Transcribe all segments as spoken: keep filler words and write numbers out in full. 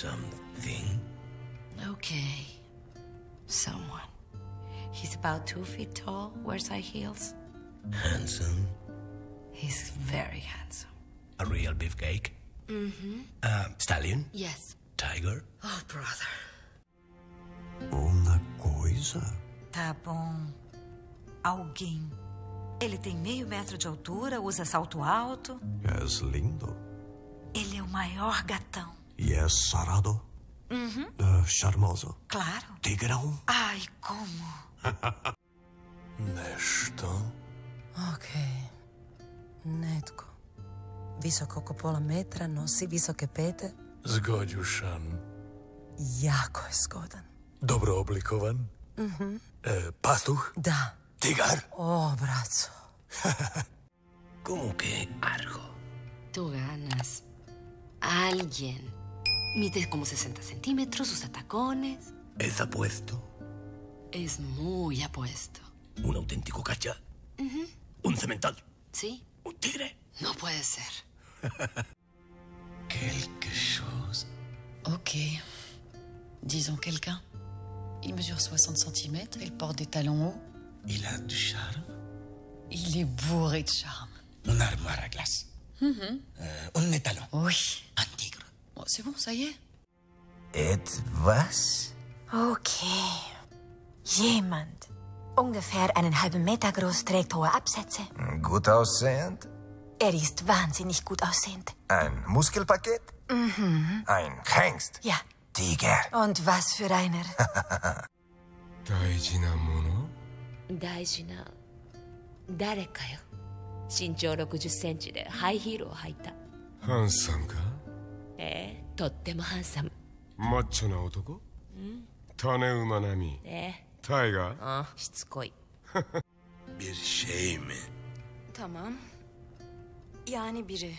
Something? Okay. Someone. He's about two feet tall, wears high heels. Handsome? He's very handsome. A real beefcake? Mm-hmm. Uh, stallion? Yes. Tiger? Oh, brother. Uma coisa? Tá bom. Alguém. Ele tem meio metro de altura, usa salto alto. És lindo. Ele é o maior gatão. E é sarado? Uhum. Uh, charmoso? Claro. Tigrão? Ai, como? Nešto? Okej. Netko. Visok oko pola metra, nosi visoke pete. Zgodjušan. Jako je zgodan. Dobro oblikovan? Mhm. E, pastuh? Da. Tigar? O, braco. Como que algo? Tú ganas. Alguien. Mide como sesenta centímetros, usa tacones. ¿Es apuesto? Es muy apuesto. ¿Un auténtico cacha? Uh-huh. ¿Un cemental? Sí. ¿Un tigre? No puede ser. Quelque chose. Ok. Disons quelqu'un. Il mesure soixante centimètres, il porte des talons hauts. Il a du charme. Il est bourré de charme. Un armoire à glace. Mm-hmm. euh, un étalon. Oui. Un tigre. Oh, c'est bon, ça y est. Etwas? Okay. Jemand. Ungefähr einen halben Meter groß, trägt hohe Absätze. Gut aussehend? Er ist wahnsinnig gut aussehend. Ein Muskelpaket? Mhm. Ein Hengst? Ja. Tiger. Und was für einer. Daijina mono? Daijina... Dare ka yo? 身長ろくじゅっセンチでハイヒールを履いた。ハンサムか？ええ、とってもハンサム。マッチョな男？うん。種馬並み。ええ。タイガー？ああ、しつこい。Bir şey mi? Tamam. Yani biri.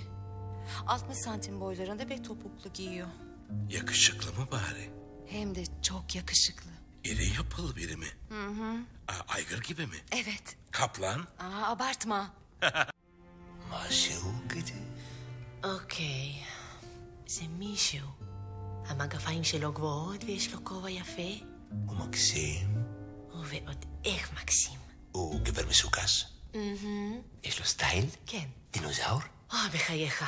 altmış santim boylarında ve topuklu giyiyor. Yakışıklı mı bari? Hem de çok yakışıklı. İri yapılı biri mi? Hı hı. A, aygır gibi mi? Evet. Kaplan? Aa, abartma. Masiu gidi. Okay. זה מישהו. המגפיים שלו גבוהות ויש לו כובע יפה. הוא מקסים. הוא ועוד איך מקסים. הוא גבר מסוכס? יש לו סטייל? כן. דינוזאור? אה, בחייך.